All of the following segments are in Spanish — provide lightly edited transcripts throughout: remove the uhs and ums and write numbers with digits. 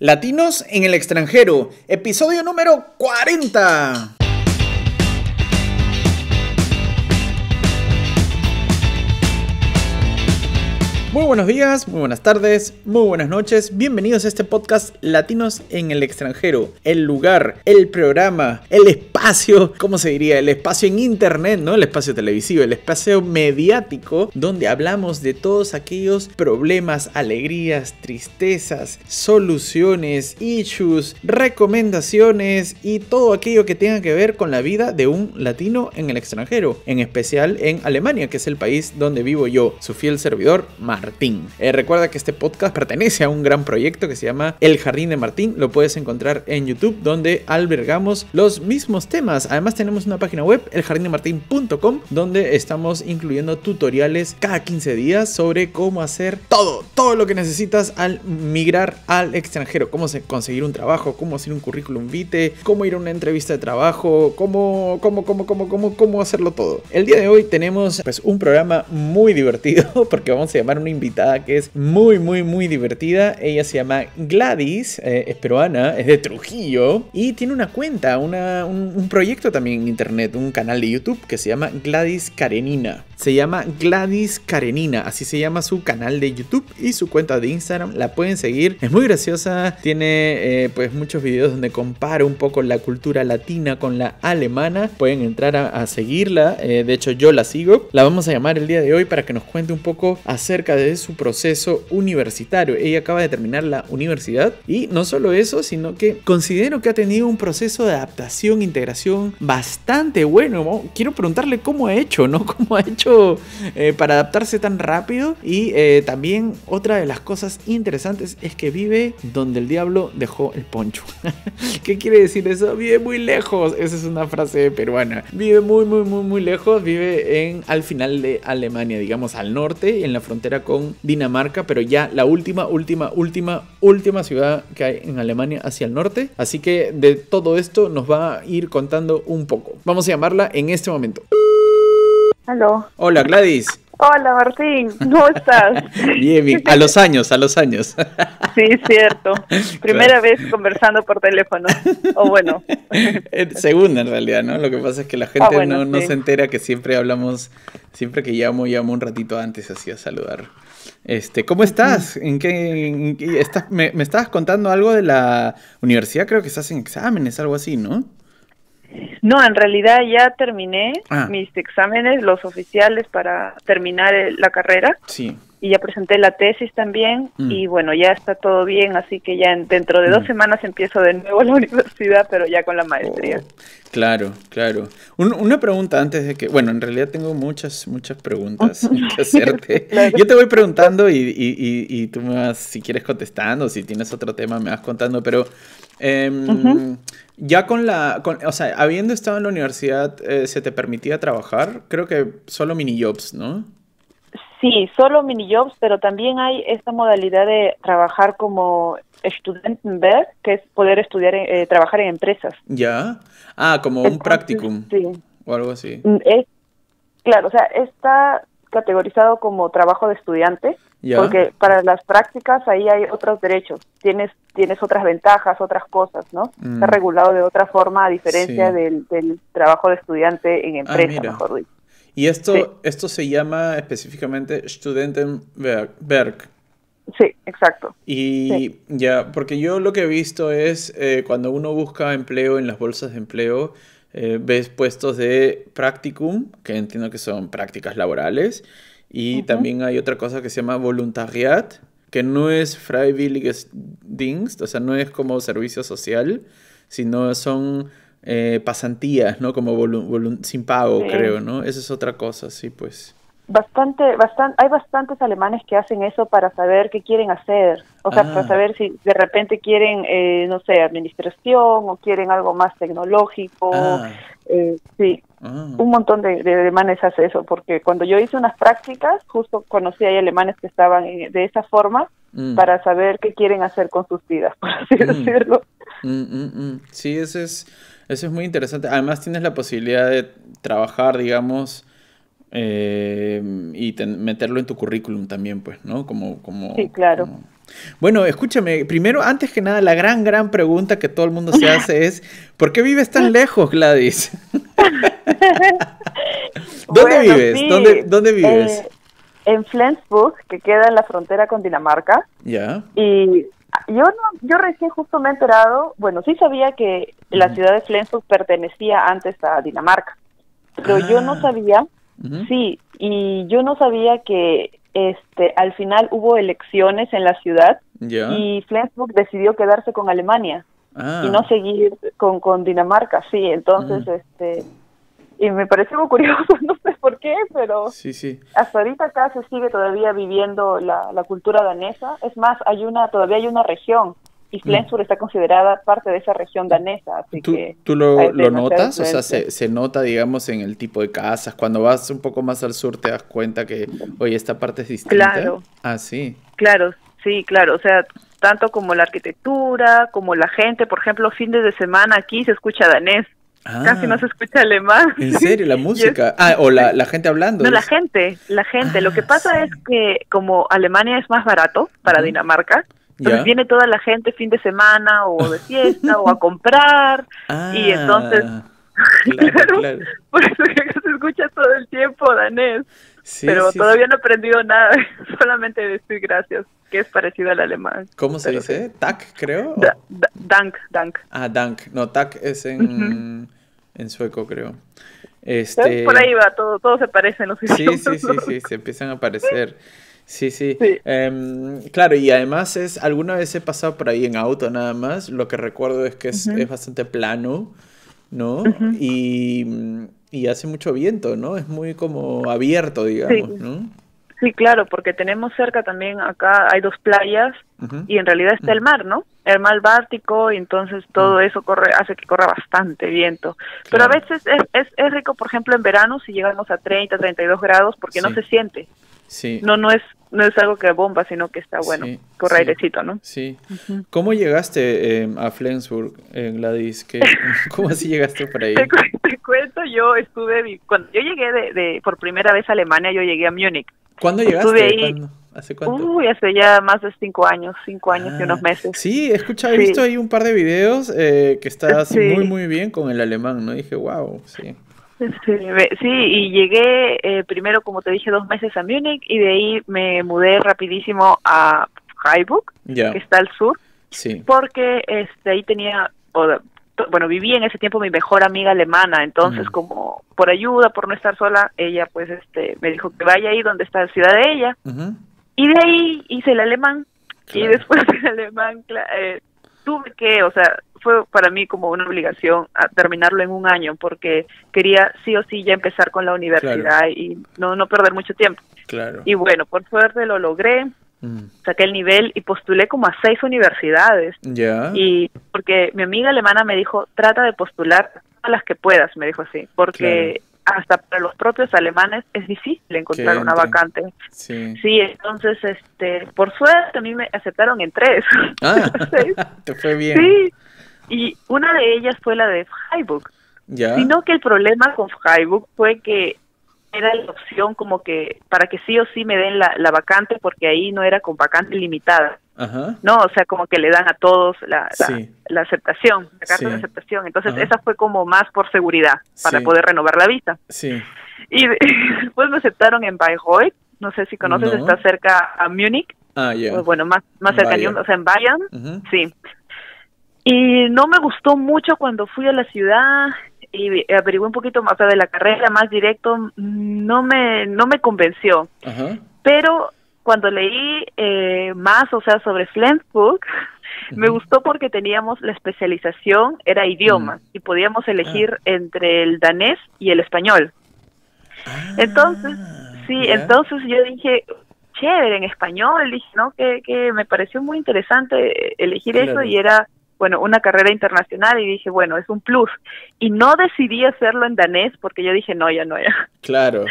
Latinos en el extranjero, episodio número 40. Muy buenos días, muy buenas tardes, muy buenas noches. Bienvenidos a este podcast Latinos en el extranjero. El lugar, el programa, el espacio, ¿cómo se diría? El espacio en internet, ¿no? El espacio televisivo, el espacio mediático, donde hablamos de todos aquellos problemas, alegrías, tristezas, soluciones, issues, recomendaciones y todo aquello que tenga que ver con la vida de un latino en el extranjero. En especial en Alemania, que es el país donde vivo yo, su fiel servidor, Martín. Recuerda que este podcast pertenece a un gran proyecto que se llama El Jardín de Martín. Lo puedes encontrar en YouTube, donde albergamos los mismos temas. Además tenemos una página web, eljardindemartin.com, donde estamos incluyendo tutoriales cada 15 días sobre cómo hacer todo lo que necesitas al migrar al extranjero. Cómo conseguir un trabajo, cómo hacer un currículum vitae, cómo ir a una entrevista de trabajo, cómo hacerlo todo. El día de hoy tenemos pues un programa muy divertido, porque vamos a llamar una invitada que es muy divertida. Ella se llama Gladys, es peruana, es de Trujillo y tiene una cuenta, un proyecto también en internet, un canal de YouTube que se llama Gladys Karenina. Se llama Gladys Karenina, así se llama su canal de YouTube, y su cuenta de Instagram la pueden seguir. Es muy graciosa, tiene pues muchos videos donde compara un poco la cultura latina con la alemana. Pueden entrar a seguirla, de hecho yo la sigo. La vamos a llamar el día de hoy para que nos cuente un poco acerca de su proceso universitario. Ella acaba de terminar la universidad y no solo eso, sino que considero que ha tenido un proceso de adaptación, integración bastante bueno. Quiero preguntarle cómo ha hecho, ¿no? ¿Cómo ha hecho para adaptarse tan rápido? Y también otra de las cosas interesantes es que vive donde el diablo dejó el poncho. ¿Qué quiere decir eso? Vive muy lejos. Esa es una frase peruana. Vive muy lejos. Vive al final de Alemania, digamos al norte, en la frontera con Dinamarca, pero ya la última ciudad que hay en Alemania hacia el norte. Así que de todo esto nos va a ir contando un poco. Vamos a llamarla en este momento. Aló. Hola, Gladys. Hola, Martín, ¿cómo estás? Bien, bien, a los años. Sí, cierto. Primera vez conversando por teléfono, o bueno. Segunda en realidad, ¿no? Lo que pasa es que la gente no se entera que siempre hablamos, siempre que llamo un ratito antes así a saludar. ¿Cómo estás? ¿En qué estás? Me estabas contando algo de la universidad, creo que estás en exámenes, algo así, ¿no? No, en realidad ya terminé mis exámenes, los oficiales para terminar la carrera. Sí. Y ya presenté la tesis también y bueno, ya está todo bien, así que ya dentro de 2 semanas empiezo de nuevo la universidad, pero ya con la maestría. Claro. Una pregunta antes de que... Bueno, en realidad tengo muchas preguntas que hacerte. Claro. Yo te voy preguntando y tú me vas, si quieres, contestando, si tienes otro tema me vas contando, pero... Ya o sea, habiendo estado en la universidad, ¿se te permitía trabajar? Creo que solo minijobs, ¿no? Sí, solo minijobs, pero también hay esta modalidad de trabajar como Studentenwerk, que es poder estudiar, trabajar en empresas. ¿Ya? Ah, como un practicum. Sí. O algo así. Claro, o sea, está categorizado como trabajo de estudiante, ¿ya? Porque para las prácticas ahí hay otros derechos. Tienes otras ventajas, otras cosas, ¿no? Está regulado de otra forma, a diferencia del trabajo de estudiante en empresa, mejor dicho. Y esto se llama específicamente Studentenwerk. Sí, exacto. Y ya, porque yo lo que he visto es cuando uno busca empleo en las bolsas de empleo, ves puestos de practicum, que entiendo que son prácticas laborales, y también hay otra cosa que se llama voluntariat, que no es freiwilliges Dienst, o sea, no es como servicio social, sino son... pasantías, ¿no? Como sin pago, creo, ¿no? Esa es otra cosa, sí, pues. Hay bastantes alemanes que hacen eso para saber qué quieren hacer. O sea, para saber si de repente quieren, no sé, administración o quieren algo más tecnológico. Sí, un montón de alemanes hace eso, porque cuando yo hice unas prácticas, justo conocí a alemanes que estaban de esa forma para saber qué quieren hacer con sus vidas, por así decirlo. Sí, eso es muy interesante. Además tienes la posibilidad de trabajar, digamos, y meterlo en tu currículum también, pues, ¿no? Como, sí, claro. Bueno, escúchame, primero, antes que nada, la gran pregunta que todo el mundo se hace es, ¿por qué vives tan lejos, Gladys? ¿Dónde vives? Sí. ¿Dónde vives? En Flensburg, que queda en la frontera con Dinamarca. Ya. Y yo recién justo me he enterado, bueno, sí sabía que la ciudad de Flensburg pertenecía antes a Dinamarca, pero yo no sabía, sí, y yo no sabía que al final hubo elecciones en la ciudad y Flensburg decidió quedarse con Alemania y no seguir con Dinamarca, sí, entonces, y me pareció muy curioso, no sé por qué, pero sí. Hasta ahorita acá se sigue todavía viviendo la cultura danesa, es más, todavía hay una región, y Flensburg está considerada parte de esa región danesa, así que... ¿Tú lo notas? O sea, se nota, digamos, en el tipo de casas. Cuando vas un poco más al sur te das cuenta que, oye, esta parte es distinta. Claro. Ah, sí. Claro, sí, claro. O sea, tanto como la arquitectura, como la gente. Por ejemplo, fines de semana aquí se escucha danés. Casi no se escucha alemán. ¿En serio? ¿La música? ¿O la gente hablando? No, la gente. Lo que pasa es que como Alemania es más barato para Dinamarca, entonces viene toda la gente fin de semana o de fiesta o a comprar y entonces claro. Por eso que se escucha todo el tiempo danés, pero todavía no he aprendido nada, solamente decir gracias, que es parecido al alemán. ¿Cómo se dice? ¿Tack, creo? Dank. Ah, dank, no, tack es en sueco, creo. Por ahí va, todo se parece en los idiomas. Sí, se empiezan a parecer. Sí. Claro, y además alguna vez he pasado por ahí en auto nada más, lo que recuerdo es que es bastante plano, ¿no? Y hace mucho viento, ¿no? Es muy como abierto, digamos, ¿no? Sí, claro, porque tenemos cerca también acá, hay dos playas y en realidad está el mar, ¿no? El mar Báltico, y entonces todo eso hace que corra bastante viento. Claro. Pero a veces es rico, por ejemplo, en verano si llegamos a 30, 32 grados porque no se siente. Sí. No es algo que bomba, sino que está bueno, corre airecito, ¿no? Sí. ¿Cómo llegaste a Flensburg, Gladys? ¿Cómo así llegaste por ahí? Te cuento, cuando yo llegué por primera vez a Alemania, yo llegué a Múnich. ¿Cuándo llegaste? ¿Hace cuánto? Uy, hace ya más de 5 años y unos meses. Sí, he visto ahí un par de videos que estás muy bien con el alemán, ¿no? Y dije, wow, Sí, y llegué primero, como te dije, 2 meses a Múnich y de ahí me mudé rapidísimo a Heiburg, que está al sur, porque ahí tenía, bueno, viví en ese tiempo mi mejor amiga alemana, entonces como por ayuda, por no estar sola, ella pues me dijo que vaya ahí donde está la ciudad de ella, y de ahí hice el alemán, y después el alemán tuve que, fue para mí como una obligación a terminarlo en 1 año porque quería sí o sí ya empezar con la universidad y no perder mucho tiempo. Claro. Y bueno, por suerte lo logré, saqué el nivel y postulé como a 6 universidades. Y porque mi amiga alemana me dijo, trata de postular a las que puedas, me dijo así, porque hasta para los propios alemanes es difícil encontrar una vacante. Sí, entonces, por suerte a mí me aceptaron en 3. Ah, te fue bien. Sí. Y una de ellas fue la de Freiburg, sino que el problema con Freiburg fue que era la opción como que para que sí o sí me den la vacante, porque ahí no era con vacante limitada, no, o sea, como que le dan a todos la aceptación, la carta de aceptación, entonces esa fue como más por seguridad, para poder renovar la visa. Y después me aceptaron en Bayreuth, no sé si conoces, está cerca a Múnich, pues bueno, más cerca, o sea, en Bayern, sí. Y no me gustó mucho cuando fui a la ciudad y averigué un poquito más de la carrera, más directo, no me convenció. Pero cuando leí más, sobre Flensburg, me gustó porque teníamos la especialización, era idiomas, y podíamos elegir entre el danés y el español. Entonces, entonces yo dije... chévere, en español, dije, ¿no? Que me pareció muy interesante elegir eso y era... bueno, una carrera internacional y dije, bueno, es un plus. Y no decidí hacerlo en danés porque yo dije, no, ya. Claro.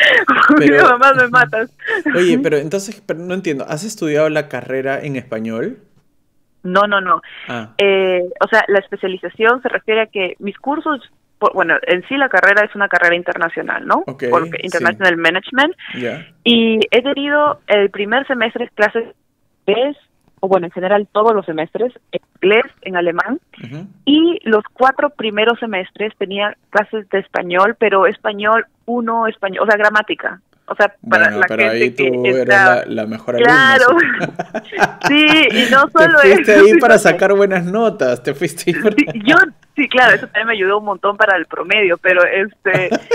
Pero... mamá, me matas. Oye, pero entonces, no entiendo, ¿has estudiado la carrera en español? No. O sea, la especialización se refiere a que mis cursos, bueno, en sí la carrera es una carrera internacional, ¿no? Okay, porque International Management. Y he tenido el primer semestre clases de o bueno, en general todos los semestres, en inglés, en alemán, y los 4 primeros semestres tenía clases de español, pero español 1, español, o sea, gramática. O sea, para bueno, la pero gente ahí tú eres la mejor alumna. Claro, sí, y no solo eso. Te fuiste ahí para sacar buenas notas, te fuiste ahí para... Sí, claro, eso también me ayudó un montón para el promedio, pero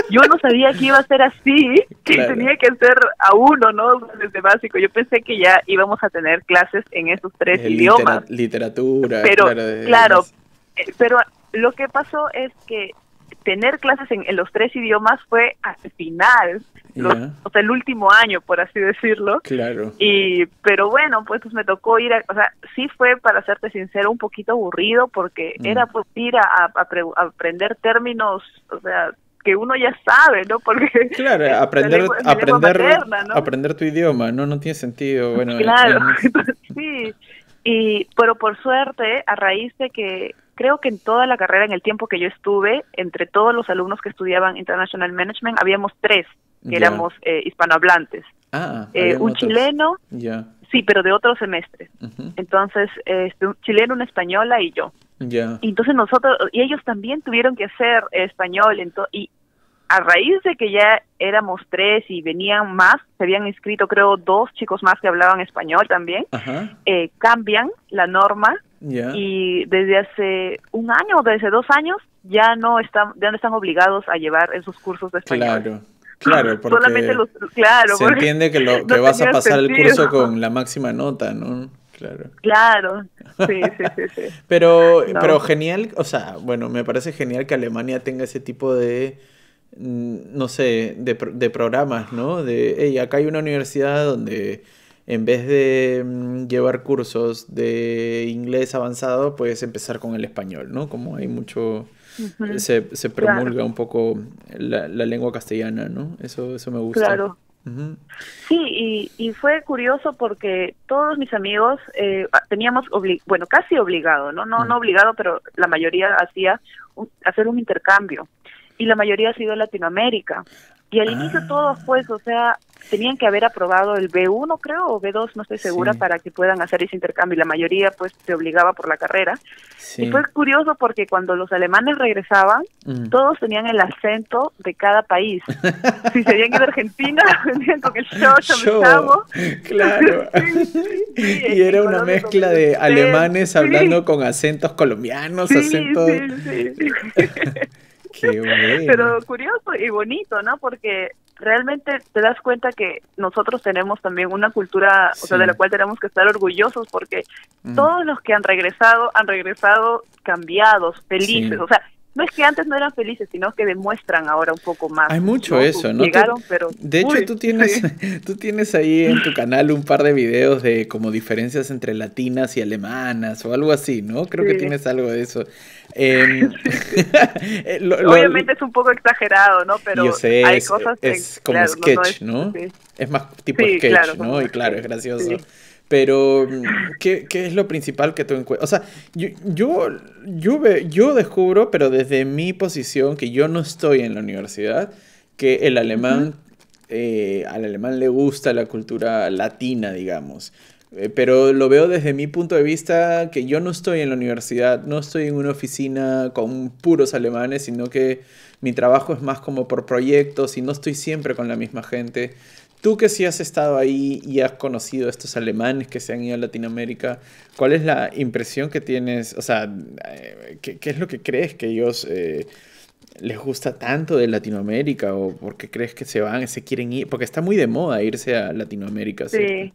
yo no sabía que iba a ser así, que tenía que ser a 1, ¿no? Desde básico. Yo pensé que ya íbamos a tener clases en esos 3 idiomas. Literatura. Pero, claro, pero lo que pasó es que tener clases en los 3 idiomas fue al final, o sea, el último año, por así decirlo. Claro. Pero bueno, pues me tocó ir, o sea, sí fue, para serte sincero, un poquito aburrido, porque era pues ir a aprender términos, o sea, que uno ya sabe, ¿no? Porque claro, aprender materna, ¿no? Aprender tu idioma, no tiene sentido. Bueno, claro, sí. Pero por suerte, a raíz de que creo que en toda la carrera, en el tiempo que yo estuve, entre todos los alumnos que estudiaban International Management, habíamos 3 que éramos hispanohablantes. Un chileno, sí, pero de otro semestre. Entonces, un chileno, una española y yo. Y entonces nosotros, y ellos también tuvieron que hacer español, y a raíz de que ya éramos 3 y venían más, se habían inscrito creo 2 chicos más que hablaban español también, cambian la norma. Y desde hace un año o desde 2 años ya no están obligados a llevar en sus cursos de español. Claro, porque solamente se entiende que que vas a pasar el curso con la máxima nota, ¿no? Claro, sí. Pero genial, o sea, bueno, me parece genial que Alemania tenga ese tipo de, no sé, de programas, ¿no? De, hey, acá hay una universidad donde en vez de llevar cursos de inglés avanzado, puedes empezar con el español, ¿no? Como hay mucho... Se promulga un poco la lengua castellana, ¿no? Eso me gusta. Claro. Sí, y fue curioso porque todos mis amigos teníamos, casi obligado, no obligado, pero la mayoría hacía hacer un intercambio. Y la mayoría ha sido Latinoamérica. Y al inicio todos, pues, o sea, tenían que haber aprobado el B1, creo, o B2, no estoy segura, para que puedan hacer ese intercambio. Y la mayoría, pues, se obligaba por la carrera. Sí. Y fue curioso porque cuando los alemanes regresaban, todos tenían el acento de cada país. Si se habían ido a Argentina, venían con el show. Claro. Sí, y era una mezcla de alemanes hablando con acentos colombianos, acentos... Sí. Qué bueno. Pero curioso y bonito, ¿no? Porque realmente te das cuenta que nosotros tenemos también una cultura, o sea, de la cual tenemos que estar orgullosos, porque todos los que han regresado cambiados, felices, o sea, no es que antes no eran felices, sino que demuestran ahora un poco más. Hay mucho eso, ¿no? Llegaron, pero... De hecho, tú tienes ahí en tu canal un par de videos de como diferencias entre latinas y alemanas o algo así, ¿no? Creo que tienes algo de eso. Obviamente es un poco exagerado, ¿no? Pero yo sé, hay cosas que... Es como sketch, ¿no? Es más tipo sketch, claro, ¿no? Y claro, es gracioso. Sí. Pero, ¿qué es lo principal que tú encuentras? O sea, yo descubro, pero desde mi posición, que yo no estoy en la universidad, que el alemán, al alemán le gusta la cultura latina, digamos. Pero lo veo desde mi punto de vista, que yo no estoy en la universidad, no estoy en una oficina con puros alemanes, sino que mi trabajo es más como por proyectos y no estoy siempre con la misma gente. Tú que sí has estado ahí y has conocido a estos alemanes que se han ido a Latinoamérica, ¿cuál es la impresión que tienes? O sea, ¿qué es lo que crees que ellos les gusta tanto de Latinoamérica? ¿O por qué crees que se van, se quieren ir? Porque está muy de moda irse a Latinoamérica. Sí.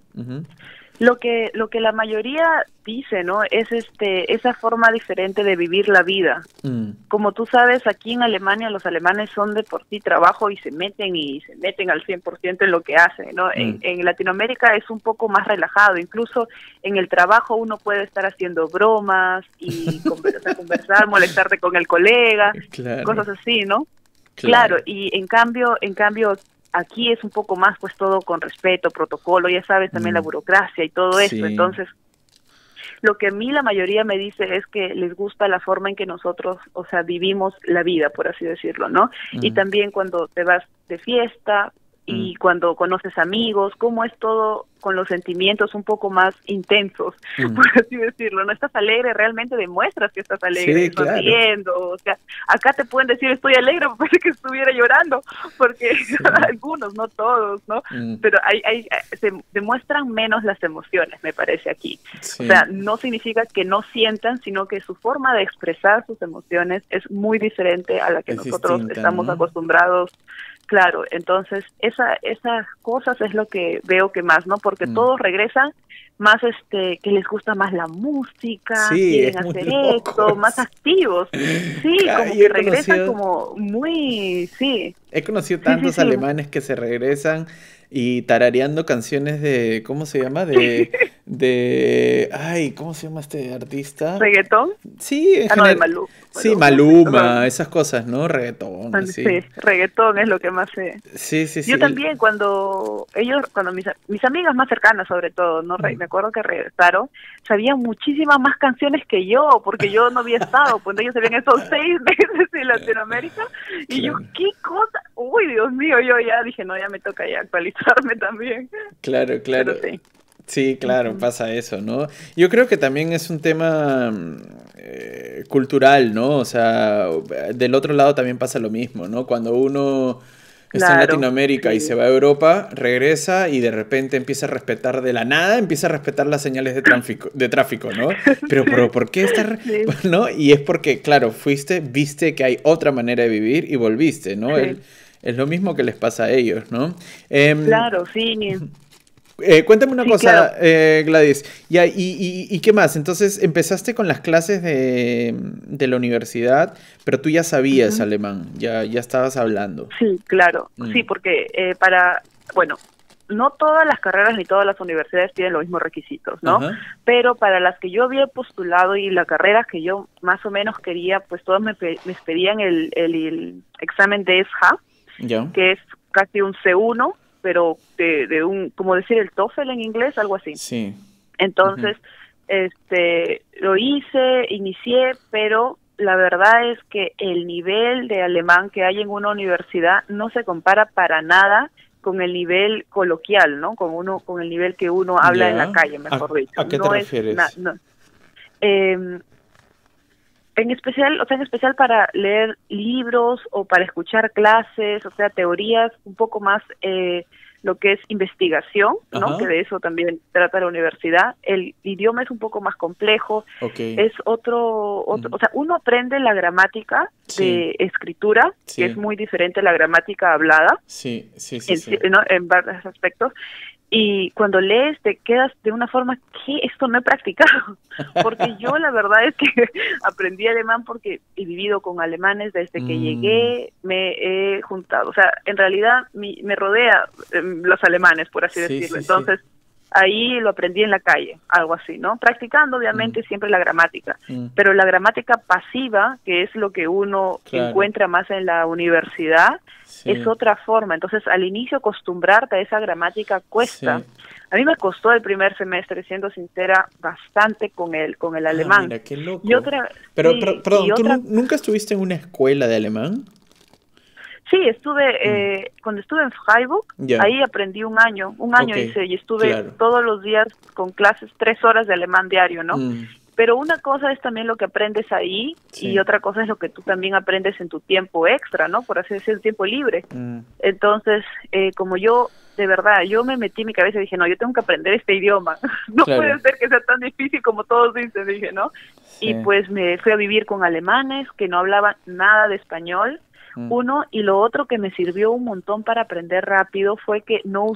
Lo que la mayoría dice, ¿no? Es esa forma diferente de vivir la vida. Como tú sabes, aquí en Alemania los alemanes son de por sí trabajo y se meten al 100% en lo que hacen, ¿no? En Latinoamérica es un poco más relajado, incluso en el trabajo uno puede estar haciendo bromas y conversar, molestarte con el colega, cosas así, ¿no? Claro, y en cambio aquí es un poco más, pues, todo con respeto, protocolo, ya sabes, también la burocracia y todo eso. Entonces, lo que a mí la mayoría me dice es que les gusta la forma en que nosotros, o sea, vivimos la vida, por así decirlo, ¿no? Y también cuando te vas de fiesta y cuando conoces amigos, cómo es todo, con los sentimientos un poco más intensos, por así decirlo. No estás alegre, realmente demuestras que estás alegre, sí, claro, sonriendo. O sea, acá te pueden decir estoy alegre, parece que estuviera llorando, porque sí, algunos, no todos, ¿no? Pero se demuestran menos las emociones, me parece, aquí. Sí. O sea, no significa que no sientan, sino que su forma de expresar sus emociones es muy diferente a la que nosotros estamos acostumbrados. Claro, entonces esas cosas es lo que veo que más, ¿no? Porque todos regresan más, que les gusta más la música, quieren hacer esto, más activos. Sí, como que regresan como muy, He conocido tantos alemanes que se regresan y tarareando canciones de, ¿cómo se llama? Ay, ¿cómo se llama este artista? ¿Reggaetón? Sí, en general. No, de Maluma. Sí, Maluma, esas cosas, ¿no? Reggaetón. Sí, reggaetón es lo que más sé. Sí, sí, sí. Yo también, cuando mis amigas más cercanas, sobre todo, ¿no? Me acuerdo que regresaron, sabían muchísimas más canciones que yo, porque yo no había estado, pues ellos habían estado 6 meses en Latinoamérica, y yo, ¿qué cosa? Uy, Dios mío, yo ya dije, no, ya me toca ya actualizarme también. Claro, claro. Pero sí. Sí, claro, pasa eso, ¿no? Yo creo que también es un tema cultural, ¿no? O sea, del otro lado también pasa lo mismo, ¿no? Cuando uno está en Latinoamérica y se va a Europa, regresa y de repente empieza a respetar de la nada, empieza a respetar las señales de tráfico, ¿no? Pero ¿por qué está...? ¿No? Y es porque, claro, fuiste, viste que hay otra manera de vivir y volviste, ¿no? Es lo mismo que les pasa a ellos, ¿no? Claro, sí. Cuéntame una cosa, claro. Gladys. ¿Y qué más? Entonces, empezaste con las clases de la universidad, pero tú ya sabías alemán, ya estabas hablando. Sí, claro. Sí, porque no todas las carreras ni todas las universidades tienen los mismos requisitos, ¿no? Pero para las que yo había postulado y la carrera que yo más o menos quería, pues todas me pedían el examen de ESHA, que es casi un C1, pero de un, como decir el TOEFL en inglés, algo así. Sí. Entonces, lo hice, inicié, pero la verdad es que el nivel de alemán que hay en una universidad no se compara para nada con el nivel coloquial, ¿no? Con el nivel que uno habla en la calle, mejor dicho. ¿A qué te refieres? En especial, o sea, en especial para leer libros o para escuchar clases, o sea, teorías, un poco más lo que es investigación, ¿no? Que de eso también trata la universidad. El idioma es un poco más complejo. Es otro o sea, uno aprende la gramática de escritura, que es muy diferente a la gramática hablada. ¿No? En varios aspectos. Y cuando lees te quedas de una forma que esto no he practicado, porque yo la verdad es que aprendí alemán porque he vivido con alemanes desde que llegué, me he juntado, o sea, en realidad me rodea los alemanes, por así decirlo, entonces ahí lo aprendí en la calle, algo así, ¿no? Practicando obviamente siempre la gramática, pero la gramática pasiva, que es lo que uno encuentra más en la universidad, es otra forma. Entonces, al inicio acostumbrarte a esa gramática cuesta. A mí me costó el primer semestre, siendo sincera, bastante con el alemán. Mira, qué loco. Pero perdón, ¿tú nunca estuviste en una escuela de alemán? Sí, cuando estuve en Freiburg, ahí aprendí un año hice, y estuve todos los días con clases, 3 horas de alemán diario, ¿no? Pero una cosa es también lo que aprendes ahí y otra cosa es lo que tú también aprendes en tu tiempo extra, ¿no? Por así decir, tiempo libre. Entonces, como yo, de verdad, yo me metí en mi cabeza y dije, no, yo tengo que aprender este idioma. No puede ser que sea tan difícil como todos dicen, dije, ¿no? Y pues me fui a vivir con alemanes que no hablaban nada de español. Uno, y lo otro que me sirvió un montón para aprender rápido fue que no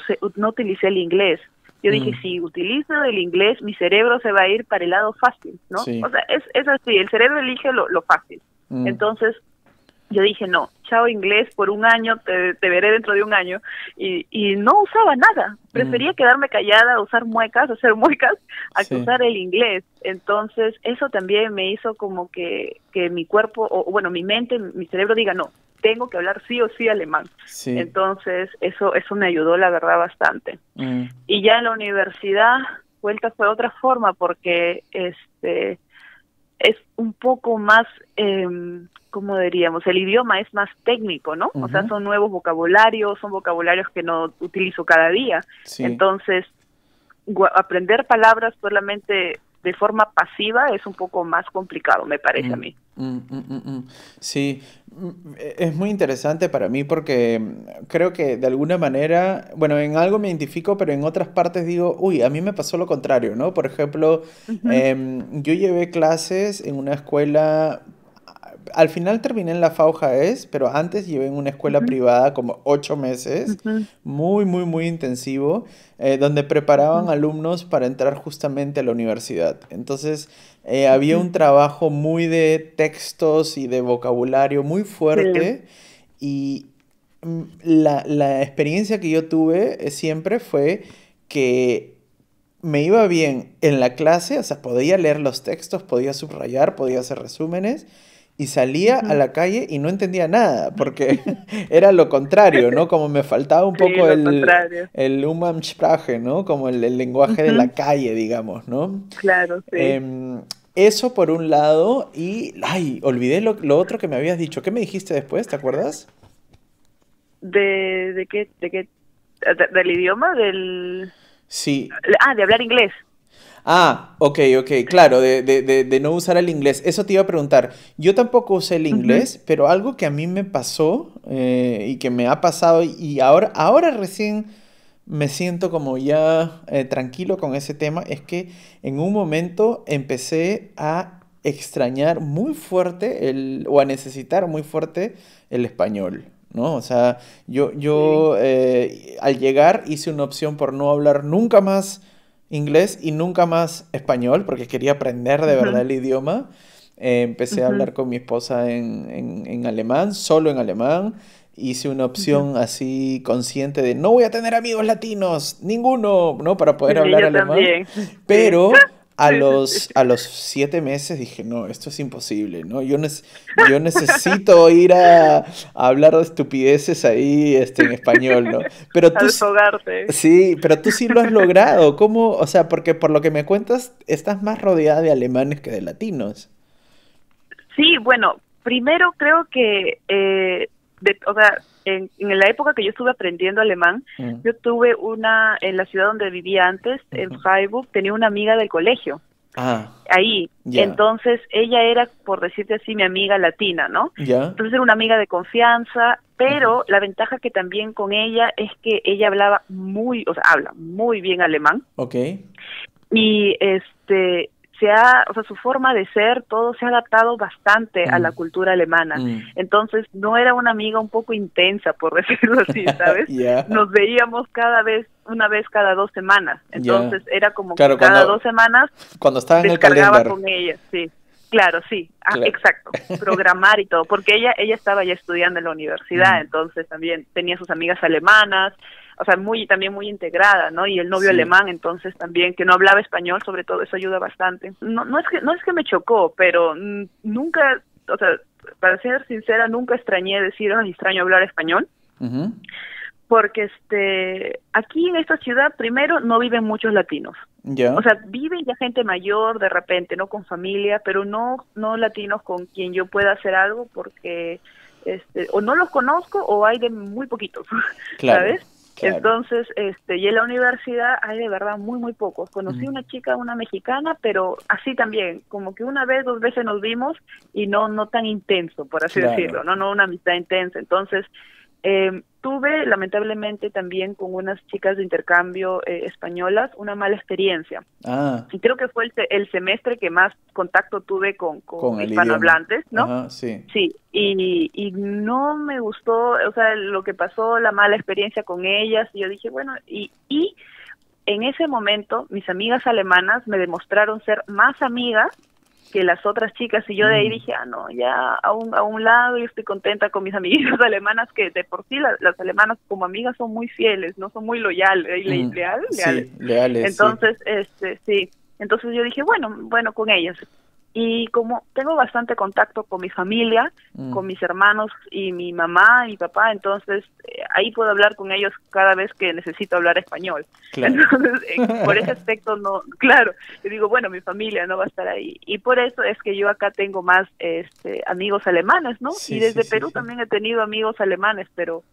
utilicé el inglés. Yo dije, si utilizo el inglés, mi cerebro se va a ir para el lado fácil, ¿no? O sea, es así, el cerebro elige lo fácil. Entonces, yo dije, no, chao inglés por un año, te veré dentro de un año. Y no usaba nada. Prefería quedarme callada, hacer muecas, a que usar el inglés. Entonces, eso también me hizo como que mi cuerpo, mi mente, mi cerebro diga, no, tengo que hablar sí o sí alemán. Entonces, eso me ayudó, la verdad, bastante. Y ya en la universidad, vuelta fue otra forma, porque es un poco más, ¿cómo diríamos? El idioma es más técnico, ¿no? O sea, son nuevos vocabularios, son vocabularios que no utilizo cada día. Entonces, aprender palabras solamente de forma pasiva es un poco más complicado, me parece a mí. Sí, es muy interesante para mí porque creo que de alguna manera, bueno, en algo me identifico, pero en otras partes digo, uy, a mí me pasó lo contrario, ¿no? Por ejemplo, yo llevé clases en una escuela, al final terminé en la FAUJAES, pero antes llevé en una escuela privada como 8 meses, muy intensivo, donde preparaban alumnos para entrar justamente a la universidad. Entonces, había un trabajo muy de textos y de vocabulario muy fuerte, y la experiencia que yo tuve siempre fue que me iba bien en la clase, o sea, podía leer los textos, podía subrayar, podía hacer resúmenes, y salía a la calle y no entendía nada, porque era lo contrario, ¿no? Como me faltaba un poco el Umgangssprache, ¿no? Como el lenguaje de la calle, digamos, ¿no? Claro, sí. Eso por un lado, y, ay, olvidé lo otro que me habías dicho. ¿Qué me dijiste después? ¿Te acuerdas? ¿Del idioma? Del... Sí. Ah, de hablar inglés. Ah, ok, claro, de no usar el inglés. Eso te iba a preguntar. Yo tampoco usé el inglés, pero algo que a mí me pasó y que me ha pasado y ahora recién me siento como ya tranquilo con ese tema, es que en un momento empecé a extrañar muy fuerte o a necesitar muy fuerte el español, ¿no? O sea, yo al llegar hice una opción por no hablar nunca más inglés y nunca más español, porque quería aprender de verdad el idioma. Empecé a hablar con mi esposa en alemán, solo en alemán. Hice una opción así consciente de no voy a tener amigos latinos, ninguno, ¿no? Para poder hablar alemán. También. Pero a los 7 meses dije, no, esto es imposible, ¿no? Yo necesito ir a hablar de estupideces ahí en español, ¿no? Pero tú, sí, pero tú sí lo has logrado. ¿Cómo? O sea, porque por lo que me cuentas, estás más rodeada de alemanes que de latinos. Sí, bueno, primero creo que, o sea, en la época que yo estuve aprendiendo alemán, yo tuve en la ciudad donde vivía antes, en Freiburg, tenía una amiga del colegio. Ah, ahí. Yeah. Entonces, ella era, por decirte así, mi amiga latina, ¿no? Yeah. Entonces, era una amiga de confianza, pero la ventaja que también con ella es que ella hablaba habla muy bien alemán. Okay. Y su forma de ser, todo se ha adaptado bastante a la cultura alemana. Entonces, no era una amiga un poco intensa, por decirlo así, ¿sabes? Nos veíamos una vez cada 2 semanas. Entonces, era como que cada 2 semanas cuando estaba en el calendario con ella, sí. Claro, sí, exacto, programar y todo, porque ella estaba ya estudiando en la universidad, entonces también tenía sus amigas alemanas, o sea, también muy integrada, ¿no? Y el novio alemán, entonces también, que no hablaba español, sobre todo, eso ayuda bastante. No es que me chocó, pero nunca, o sea, para ser sincera, nunca extrañé decir, ay, extraño hablar español, porque aquí en esta ciudad, primero, no viven muchos latinos. Yeah. O sea, viven ya gente mayor de repente, no con familia, pero no latinos con quien yo pueda hacer algo porque o no los conozco o hay de muy poquitos, claro, ¿sabes? Claro. Entonces, y en la universidad hay de verdad muy pocos. Conocí una chica, una mexicana, pero así también, como que una vez, 2 veces nos vimos y no tan intenso, por así decirlo, no una amistad intensa. Entonces, tuve, lamentablemente, también con unas chicas de intercambio españolas, una mala experiencia. Ah. Y creo que fue el semestre que más contacto tuve con hispanohablantes, ¿no? Ajá, sí. Sí, y no me gustó, o sea, lo que pasó, la mala experiencia con ellas, y yo dije, bueno, y en ese momento mis amigas alemanas me demostraron ser más amigas que las otras chicas, y yo de ahí dije, ah, no, ya a un lado, yo estoy contenta con mis amiguitas alemanas, que de por sí las alemanas como amigas son muy fieles, no son muy leales, leales. Entonces, entonces yo dije, bueno, con ellas. Y como tengo bastante contacto con mi familia, con mis hermanos y mi mamá y mi papá, entonces ahí puedo hablar con ellos cada vez que necesito hablar español. Claro. Entonces, por ese aspecto no, claro, yo digo, bueno, mi familia no va a estar ahí. Y por eso es que yo acá tengo más amigos alemanes, ¿no? Sí, y desde Perú también he tenido amigos alemanes, pero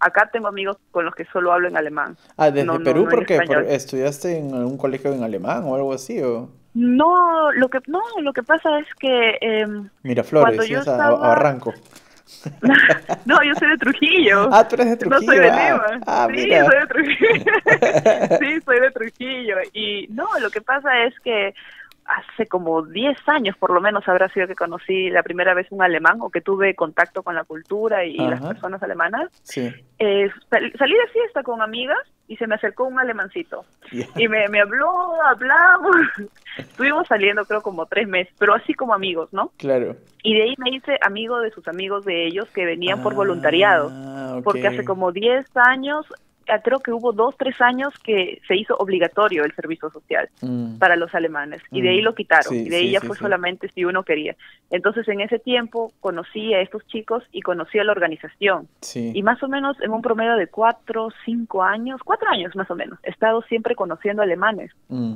Acá tengo amigos con los que solo hablo en alemán. Ah, ¿desde Perú? No, ¿por qué? ¿Estudiaste en algún colegio en alemán o algo así? ¿O? No, lo que pasa es que... Miraflores, yo estaba... a Barranco. No, yo soy de Trujillo. Ah, tú eres de Trujillo. No, soy de Lima. Ah, sí, mira. Soy de Trujillo. Sí, soy de Trujillo. Y no, lo que pasa es que hace como 10 años, por lo menos, habrá sido que conocí la primera vez un alemán o que tuve contacto con la cultura y las personas alemanas. Sí. Salí de fiesta con amigas y se me acercó un alemancito. Yeah. Y me habló, hablamos. Estuvimos saliendo creo como 3 meses, pero así como amigos, ¿no? Claro. Y de ahí me hice amigo de sus amigos de ellos que venían por voluntariado. Okay. Porque hace como 10 años... creo que hubo 2, 3 años que se hizo obligatorio el servicio social para los alemanes, y de ahí lo quitaron, sí, y de ahí ya fue solamente si uno quería. Entonces en ese tiempo conocí a estos chicos y conocí a la organización, y más o menos en un promedio de 4 años más o menos, he estado siempre conociendo alemanes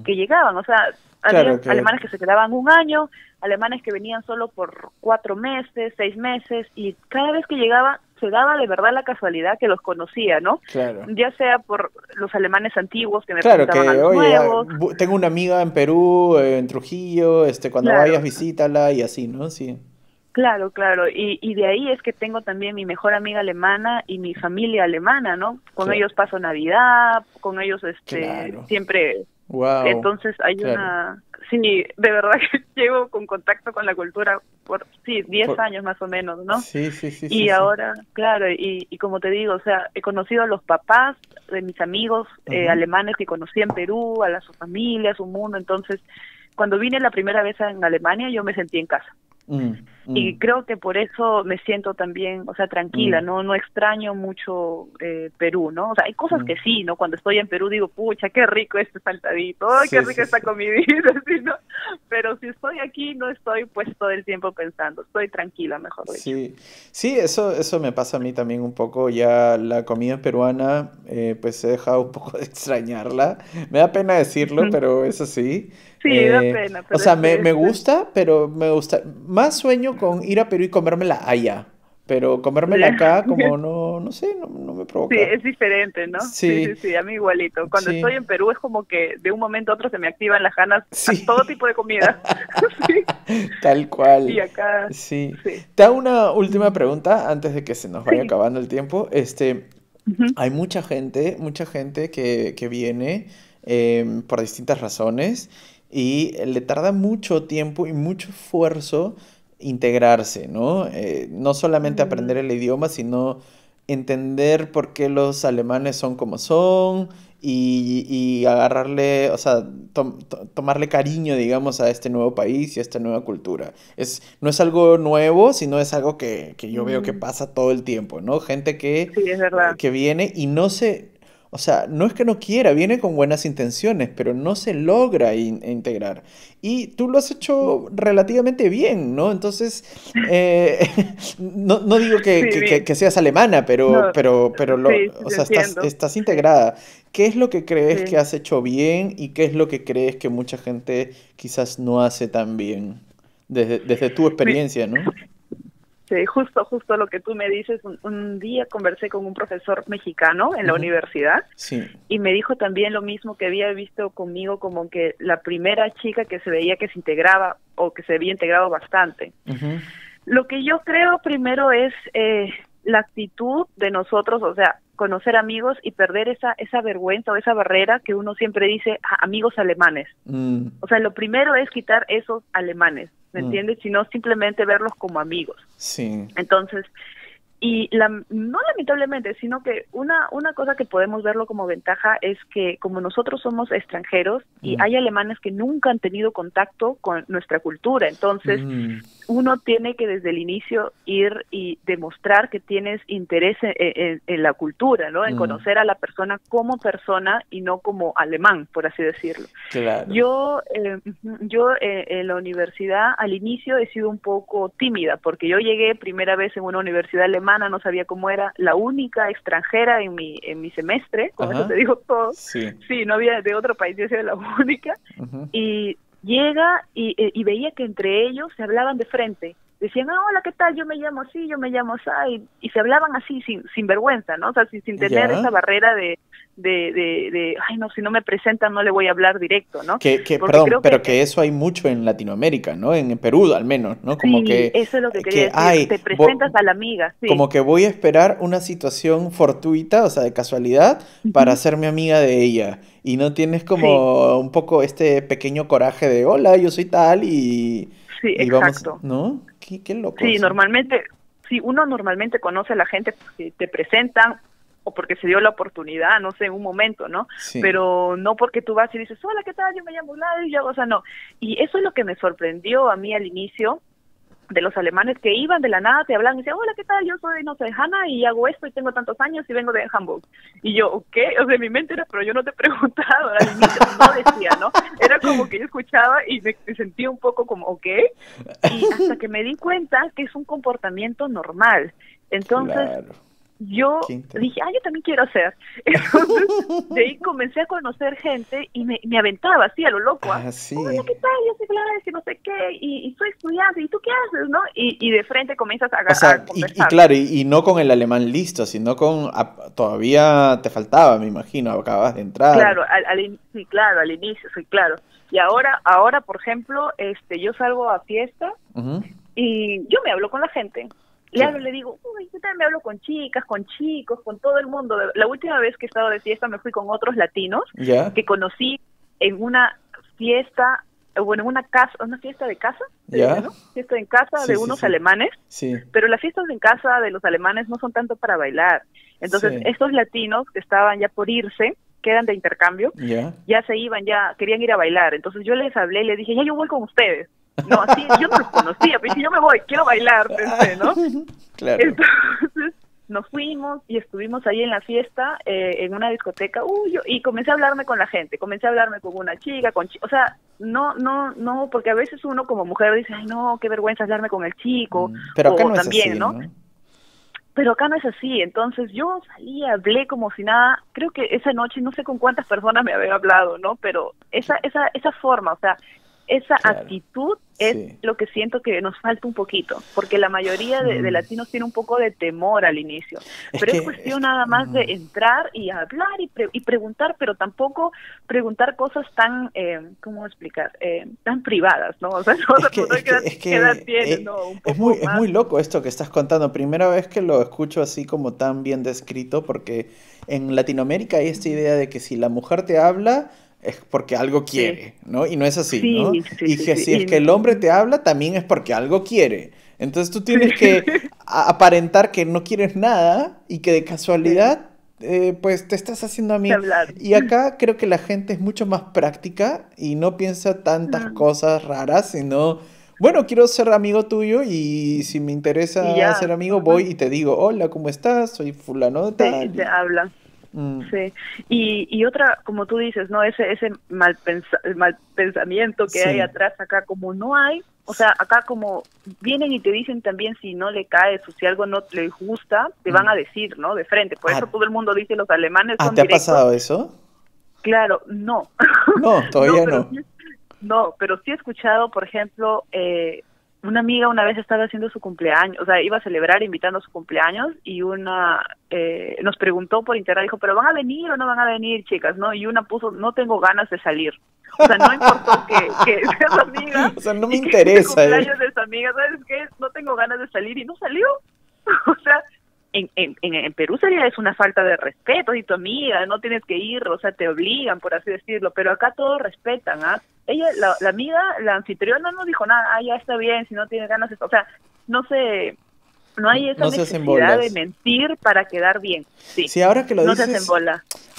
que llegaban, o sea, alemanes que se quedaban un año, alemanes que venían solo por 4 meses, 6 meses, y cada vez que llegaba se daba de verdad la casualidad que los conocía, ¿no? Claro. Ya sea por los alemanes antiguos que me preguntaban que, a los nuevos. Tengo una amiga en Perú, en Trujillo, cuando vayas visítala y así, ¿no? Sí. Claro, claro. Y de ahí es que tengo también mi mejor amiga alemana y mi familia alemana, ¿no? Con ellos paso Navidad, con ellos siempre. Wow. Entonces hay una... Sí, de verdad que llevo con contacto con la cultura por 10 años más o menos, ¿no? Sí. Y ahora, claro, y como te digo, o sea, he conocido a los papás de mis amigos alemanes que conocí en Perú, a su familia, a su mundo. Entonces, cuando vine la primera vez en Alemania, yo me sentí en casa. Y creo que por eso me siento también, o sea, tranquila, no extraño mucho Perú, ¿no? O sea, hay cosas que sí, ¿no? Cuando estoy en Perú digo, pucha, qué rico este saltadito, ay, qué rico esta comidita, ¿sí, no? Pero si estoy aquí no estoy pues todo el tiempo pensando, estoy tranquila, mejor dicho. Sí, eso me pasa a mí también un poco, ya la comida peruana, pues he dejado un poco de extrañarla, me da pena decirlo, pero es así. Sí, da pena. O sea, me gusta, pero me gusta... Más sueño con ir a Perú y comérmela allá, pero comérmela acá como no me provoca. Sí, es diferente, ¿no? Sí, a mí igualito. Cuando estoy en Perú es como que de un momento a otro se me activan las ganas a todo tipo de comida. Tal cual. Y acá... Sí. Te hago una última pregunta antes de que se nos vaya acabando el tiempo. Hay mucha gente que viene por distintas razones y le tarda mucho tiempo y mucho esfuerzo integrarse, ¿no? No solamente aprender el idioma, sino entender por qué los alemanes son como son y agarrarle, o sea, tomarle cariño, digamos, a este nuevo país y a esta nueva cultura. No es algo nuevo, sino es algo que yo veo que pasa todo el tiempo, ¿no? Gente que viene y no se... O sea, no es que no quiera, viene con buenas intenciones, pero no se logra integrar. Y tú lo has hecho relativamente bien, ¿no? Entonces, no digo que seas alemana, pero estás integrada. ¿Qué es lo que crees que has hecho bien y qué es lo que crees que mucha gente quizás no hace tan bien? Desde tu experiencia, ¿no? Sí, justo lo que tú me dices. Un día conversé con un profesor mexicano en la universidad y me dijo también lo mismo que había visto conmigo, como que la primera chica que se veía que se integraba o que se había integrado bastante. Lo que yo creo primero es la actitud de nosotros, o sea, conocer amigos y perder esa vergüenza o esa barrera que uno siempre dice, amigos alemanes. O sea, lo primero es quitar esos alemanes. ¿Me entiendes? Sino simplemente verlos como amigos. Sí. Entonces, y no lamentablemente, sino que una cosa que podemos verlo como ventaja es que como nosotros somos extranjeros y hay alemanes que nunca han tenido contacto con nuestra cultura, entonces uno tiene que desde el inicio ir y demostrar que tienes interés en la cultura, ¿no? En conocer a la persona como persona y no como alemán, por así decirlo. Claro. Yo en la universidad al inicio he sido un poco tímida porque yo llegué primera vez en una universidad alemana, no sabía cómo era, la única extranjera en mi semestre, con eso te digo todo. Sí, no había de otro país, yo soy la única. Y llega y veía que entre ellos se hablaban de frente decían, ah, hola, ¿qué tal? Yo me llamo así, yo me llamo así, y se hablaban así, sin vergüenza, ¿no? O sea, sin tener esa barrera de ay, no, si no me presentan no le voy a hablar directo, ¿no? Pero eso hay mucho en Latinoamérica, ¿no? En Perú, al menos, ¿no? Como sí, que, eso es lo que quería decir, ay, te presentas a la amiga, sí. Como que voy a esperar una situación fortuita, o sea, de casualidad, para hacerme amiga de ella. Y no tienes como un poco este pequeño coraje de, hola, yo soy tal y... Sí, y exacto. Vamos, ¿no? Qué loco. Sí, eso. Normalmente, sí, uno normalmente conoce a la gente porque te presentan o porque se dio la oportunidad, no sé, en un momento, ¿no? Sí. Pero no porque tú vas y dices, hola, ¿qué tal? Yo me llamo Gladys, o sea, no. Y eso es lo que me sorprendió a mí al inicio de los alemanes que iban de la nada, te hablan y decían, hola, ¿qué tal? Yo soy, no sé, Hanna y hago esto y tengo tantos años y vengo de Hamburg. Y yo, ¿qué? O sea, mi mente era, pero yo no te he preguntado, al inicio no decía, ¿no? Era como que yo escuchaba y me sentía un poco como, ¿ok? Y hasta que me di cuenta que es un comportamiento normal. Entonces... Claro. Yo dije, ah, yo también quiero hacer. Entonces, de ahí comencé a conocer gente y me aventaba así a lo loco. Ah, sí. Hola, ¿qué tal? Yo soy Gladys y no sé qué, y soy estudiante, ¿y tú qué haces? ¿No? Y de frente comienzas a agarrar. O sea, y claro, y no con el alemán listo, sino con, todavía te faltaba, me imagino, acababas de entrar. Claro, sí, claro, al inicio, sí, claro. Y ahora, por ejemplo, yo salgo a fiesta y yo me hablo con la gente. Le hablo, le digo, uy, yo también me hablo con chicas, con chicos, con todo el mundo. La última vez que he estado de fiesta me fui con otros latinos que conocí en una fiesta, bueno, en una fiesta de casa, ¿no? Fiesta en casa de unos alemanes, pero las fiestas en casa de los alemanes no son tanto para bailar. Entonces, estos latinos que estaban ya por irse, que eran de intercambio, ya se iban, ya querían ir a bailar. Entonces yo les hablé, les dije, ya yo voy con ustedes. No, así, yo no los conocía, pero dije, yo me voy, quiero bailar, pensé, ¿no? Claro. Entonces nos fuimos y estuvimos ahí en la fiesta, en una discoteca, y comencé a hablarme con la gente, comencé a hablarme con una chica, o sea, no, porque a veces uno como mujer dice, ay, no, qué vergüenza hablarme con el chico, pero acá no es también, así, ¿no? Pero acá no es así, entonces yo salí, hablé como si nada, creo que esa noche no sé con cuántas personas me habían hablado, ¿no? Pero esa forma, o sea, esa actitud es lo que siento que nos falta un poquito, porque la mayoría de latinos tiene un poco de temor al inicio, pero es cuestión nada más de entrar y hablar y preguntar, pero tampoco preguntar cosas tan, ¿cómo explicar? Tan privadas, ¿no? O sea, es muy loco esto que estás contando, primera vez que lo escucho así como tan bien descrito, porque en Latinoamérica hay esta idea de que si la mujer te habla, es porque algo quiere, ¿no? Y no es así, ¿no? Y que si es que el hombre te habla, también es porque algo quiere. Entonces tú tienes que aparentar que no quieres nada y que de casualidad, pues te estás haciendo amigo. Y acá creo que la gente es mucho más práctica y no piensa tantas cosas raras, sino... Bueno, quiero ser amigo tuyo y si me interesa ser amigo, voy y te digo, hola, ¿cómo estás? Soy fulano de tal. Sí, te habla. Sí, y otra, como tú dices, ¿no? Ese mal pensamiento que hay atrás acá, como no hay, o sea, acá como vienen y te dicen también si no le caes o si algo no le gusta, te van a decir, ¿no? De frente, por eso todo el mundo dice los alemanes son directos. ¿Te ha pasado eso? Claro, no. No, todavía no. No, pero sí he escuchado, por ejemplo, una amiga una vez estaba haciendo su cumpleaños, o sea, iba a celebrar invitando a su cumpleaños y una nos preguntó por internet, dijo, ¿pero van a venir o no van a venir, chicas? ¿No? Y una puso, no tengo ganas de salir. O sea, no importó que sea su amiga. O sea, no me interesa. El cumpleaños de su amiga, ¿sabes qué? No tengo ganas de salir y no salió. O sea, en Perú sería es una falta de respeto y tu amiga, no tienes que ir, o sea, te obligan, por así decirlo, pero acá todos respetan, ¿ah? Ella, la amiga, la anfitriona, no dijo nada, ah, ya está bien, si no tiene ganas, o sea, no hay esa necesidad de mentir para quedar bien. Sí, ahora que lo dices,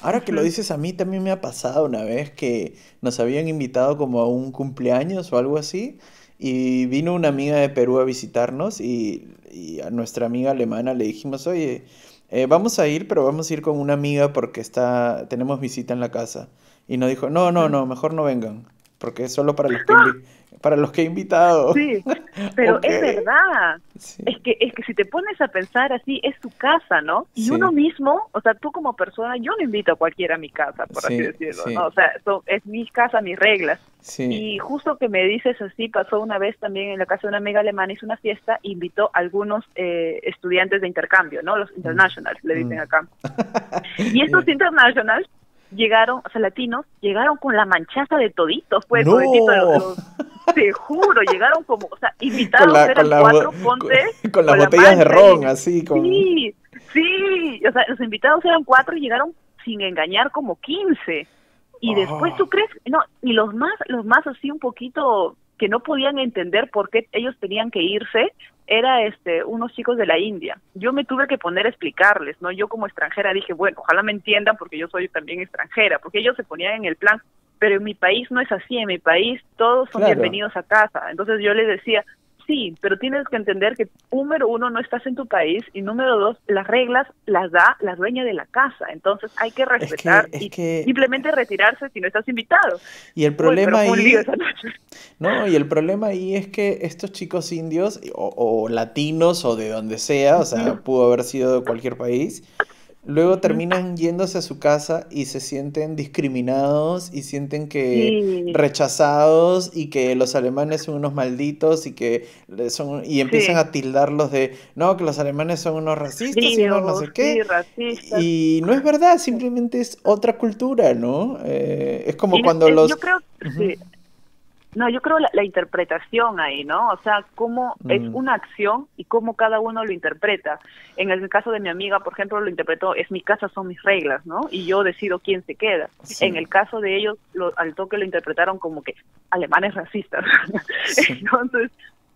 ahora que lo dices, a mí también me ha pasado una vez que nos habían invitado como a un cumpleaños o algo así, y vino una amiga de Perú a visitarnos y a nuestra amiga alemana le dijimos, oye, vamos a ir, pero vamos a ir con una amiga porque tenemos visita en la casa. Y nos dijo, no, mejor no vengan. Porque es solo para los que para los que he invitado. Sí, pero okay, es verdad. Sí. Es que si te pones a pensar así, es tu casa, ¿no? Y sí, uno mismo, o sea, tú como persona, yo no invito a cualquiera a mi casa, por así decirlo, ¿no? O sea, es mi casa, mis reglas. Sí. Y justo que me dices así, pasó una vez también en la casa de una amiga alemana, hizo una fiesta, invitó a algunos estudiantes de intercambio, ¿no? Los internationals, le dicen acá. Y estos internationals llegaron, o sea, latinos, llegaron con la manchaza de toditos, pues, no, toditito, te juro, llegaron como, o sea, invitados, eran cuatro, ponte... Con las botellas de ron, así, como... Sí, sí, o sea, los invitados eran cuatro y llegaron, sin engañar, como 15. Y después, ¿tú crees? No, y los más así un poquito, que no podían entender por qué ellos tenían que irse, era unos chicos de la India. Yo me tuve que poner a explicarles, ¿no? Yo como extranjera dije, bueno, ojalá me entiendan porque yo soy también extranjera, porque ellos se ponían en el plan, pero en mi país no es así, en mi país todos son bienvenidos a casa. Entonces yo les decía, sí, pero tienes que entender que, número uno, no estás en tu país, y número dos, las reglas las da la dueña de la casa, entonces hay que respetar y simplemente retirarse si no estás invitado. Y el problema ahí es que estos chicos indios, o latinos, o de donde sea, o sea, pudo haber sido de cualquier país, luego terminan yéndose a su casa y se sienten discriminados y sienten que rechazados y que los alemanes son unos malditos y que son, y empiezan a tildarlos de, no, que los alemanes son unos racistas y unos no sé qué, racistas. Y no es verdad, simplemente es otra cultura, ¿no? Es como yo creo que no, yo creo la interpretación ahí, ¿no? O sea, cómo es una acción y cómo cada uno lo interpreta. En el caso de mi amiga, por ejemplo, lo interpretó, es mi casa, son mis reglas, ¿no? Y yo decido quién se queda. Sí. En el caso de ellos, al toque lo interpretaron como que alemanes racistas. Sí. Entonces,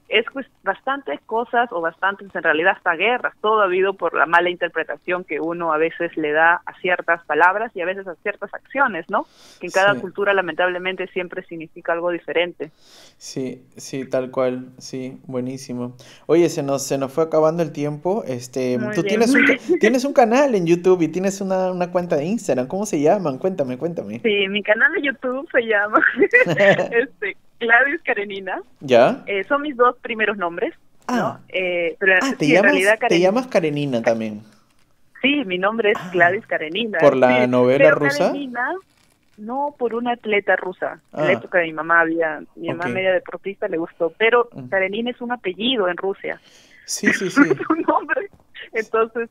es pues bastantes cosas, o bastantes, en realidad hasta guerras, todo ha habido por la mala interpretación que uno a veces le da a ciertas palabras y a veces a ciertas acciones, ¿no? Que en cada cultura lamentablemente siempre significa algo diferente. Sí, sí, tal cual, sí, buenísimo. Oye, se nos fue acabando el tiempo. Muy tú tienes un canal en YouTube y tienes una cuenta de Instagram, ¿cómo se llaman? Cuéntame. Sí, mi canal de YouTube se llama Gladys Karenina. ¿Ya? Son mis dos primeros nombres. Ah, ¿no? Pero ¿te llamas Karenina también? Sí, mi nombre es Gladys Karenina. ¿Por la novela rusa? Karenina, no, por una atleta rusa. En la época de mi mamá mi mamá media deportista, le gustó. Pero Karenina es un apellido en Rusia. Sí. Es un nombre. Entonces,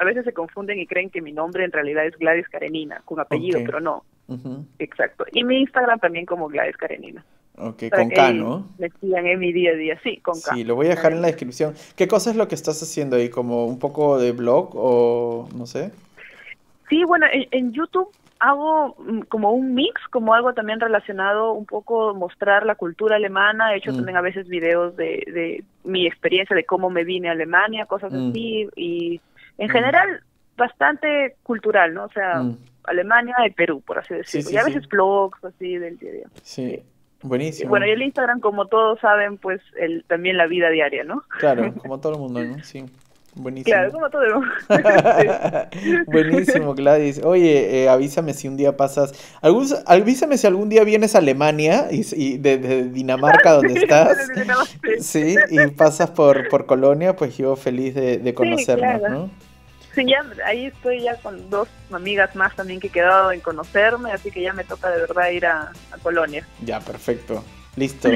a veces se confunden y creen que mi nombre en realidad es Gladys Karenina, con apellido, pero no. Exacto. Y mi Instagram también como Gladys Karenina. Ok, con K, ¿no? Me sigan en mi día a día, sí, con K. Sí, lo voy a dejar en la descripción. ¿Qué cosa es lo que estás haciendo ahí? ¿Como un poco de blog o no sé? Sí, bueno, en YouTube hago como un mix, como algo también relacionado un poco mostrar la cultura alemana. He hecho también a veces videos de mi experiencia, de cómo me vine a Alemania, cosas así. Y en general, bastante cultural, ¿no? O sea... Alemania y Perú, por así decirlo. Y a veces blogs así del día a día. Sí, buenísimo. Bueno, y el Instagram, como todos saben, pues también la vida diaria, ¿no? Claro, como todo el mundo, ¿no? Sí, buenísimo. Claro, como todo el mundo. Buenísimo, Gladys. Oye, avísame si un día pasas... avísame si algún día vienes a Alemania, y desde Dinamarca, donde estás. Sí, y pasas por Colonia, pues yo feliz de conocernos, sí, claro, ¿no? Sí, ya, ahí estoy ya con dos amigas más también que he quedado en conocerme, así que ya me toca de verdad ir a Colonia. Ya, perfecto. Listo.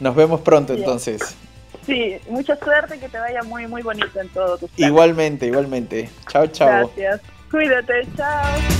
Nos vemos pronto entonces. Sí, mucha suerte, que te vaya muy, muy bonito en todo tu plan. Igualmente. Chao. Gracias. Cuídate, chao.